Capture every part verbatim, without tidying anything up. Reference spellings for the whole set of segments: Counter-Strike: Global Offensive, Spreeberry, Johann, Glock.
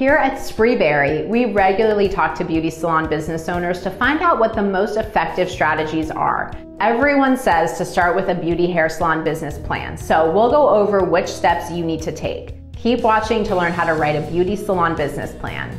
Here at Spreeberry, we regularly talk to beauty salon business owners to find out what the most effective strategies are. Everyone says to start with a beauty hair salon business plan, so we'll go over which steps you need to take. Keep watching to learn how to write a beauty salon business plan.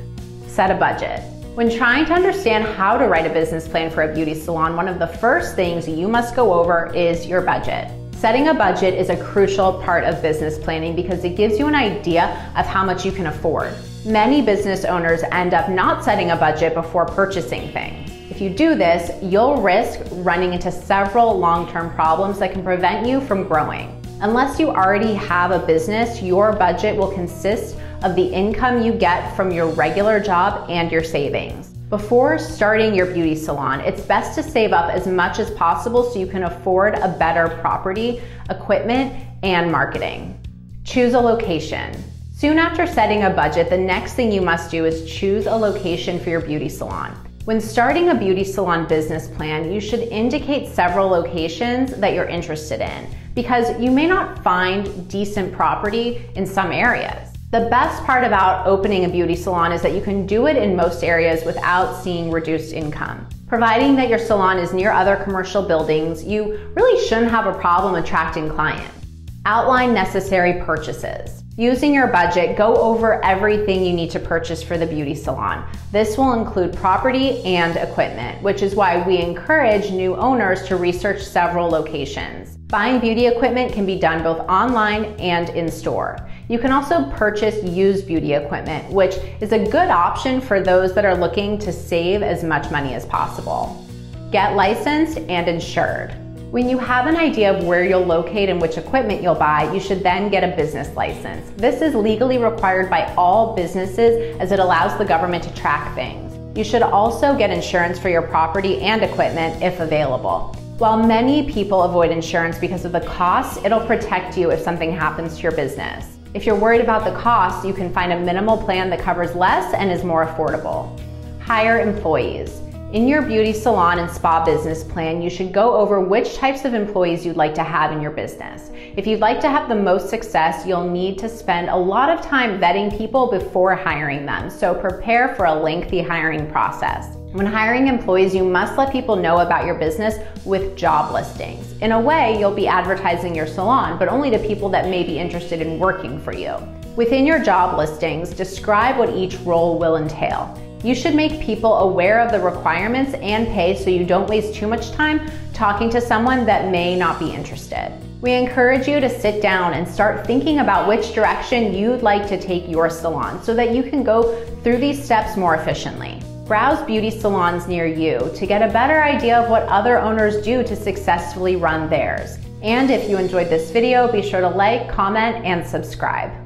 Set a budget. When trying to understand how to write a business plan for a beauty salon, one of the first things you must go over is your budget. Setting a budget is a crucial part of business planning because it gives you an idea of how much you can afford. Many business owners end up not setting a budget before purchasing things. If you do this, you'll risk running into several long-term problems that can prevent you from growing. Unless you already have a business, your budget will consist of the income you get from your regular job and your savings. Before starting your beauty salon, it's best to save up as much as possible so you can afford a better property, equipment, and marketing. Choose a location. Soon after setting a budget, the next thing you must do is choose a location for your beauty salon. When starting a beauty salon business plan, you should indicate several locations that you're interested in because you may not find decent property in some areas. The best part about opening a beauty salon is that you can do it in most areas without seeing reduced income. Providing that your salon is near other commercial buildings, you really shouldn't have a problem attracting clients. Outline necessary purchases. Using your budget, go over everything you need to purchase for the beauty salon. This will include property and equipment, which is why we encourage new owners to research several locations. Buying beauty equipment can be done both online and in store. You can also purchase used beauty equipment, which is a good option for those that are looking to save as much money as possible. Get licensed and insured. When you have an idea of where you'll locate and which equipment you'll buy, you should then get a business license. This is legally required by all businesses as it allows the government to track things. You should also get insurance for your property and equipment if available. While many people avoid insurance because of the cost, it'll protect you if something happens to your business. If you're worried about the cost, you can find a minimal plan that covers less and is more affordable. Hire employees. In your beauty salon and spa business plan, you should go over which types of employees you'd like to have in your business. If you'd like to have the most success, you'll need to spend a lot of time vetting people before hiring them, so prepare for a lengthy hiring process. When hiring employees, you must let people know about your business with job listings. In a way, you'll be advertising your salon, but only to people that may be interested in working for you. Within your job listings, describe what each role will entail. You should make people aware of the requirements and pay so you don't waste too much time talking to someone that may not be interested. We encourage you to sit down and start thinking about which direction you'd like to take your salon so that you can go through these steps more efficiently. Browse beauty salons near you to get a better idea of what other owners do to successfully run theirs. And if you enjoyed this video, be sure to like, comment, and subscribe.